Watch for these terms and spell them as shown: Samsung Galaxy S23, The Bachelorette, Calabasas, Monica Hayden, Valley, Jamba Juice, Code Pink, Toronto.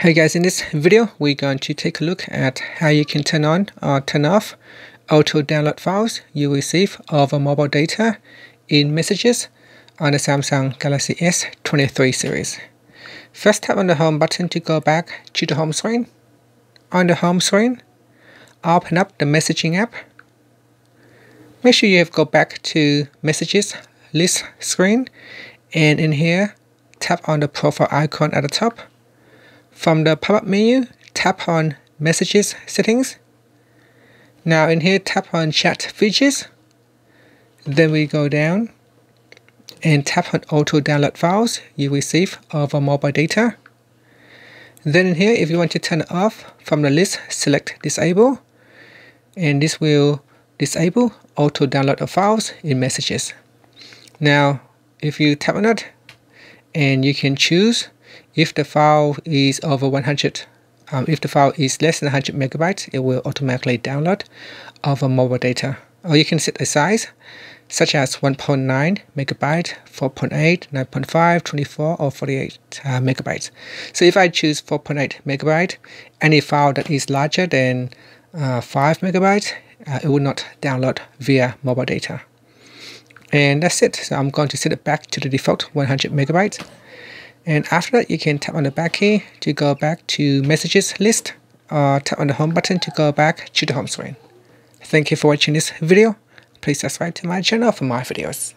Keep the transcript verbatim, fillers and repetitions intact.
Hey guys, in this video we're going to take a look at how you can turn on or turn off auto download files you receive over mobile data in messages on the Samsung Galaxy S twenty-three series. First, tap on the home button to go back to the home screen. On the home screen, open up the messaging app. Make sure you have go back to messages list screen, and in here tap on the profile icon at the top. From the pop-up menu, tap on Messages Settings. Now in here, tap on Chat Features. Then we go down and tap on Auto Download Files you receive over mobile data. Then in here, if you want to turn it off, from the list, select Disable. And this will disable Auto Download of Files in Messages. Now, if you tap on it, and you can choose if the file is over one hundred, um, if the file is less than one hundred megabytes, it will automatically download over mobile data. Or you can set a size, such as one point nine megabyte, four point eight, nine point five, twenty-four, or forty-eight uh, megabytes. So if I choose four point eight megabyte, any file that is larger than uh, five megabytes, uh, it will not download via mobile data. And that's it. So I'm going to set it back to the default one hundred megabytes. And after that, you can tap on the back key to go back to messages list, or tap on the home button to go back to the home screen. Thank you for watching this video. Please subscribe to my channel for more videos.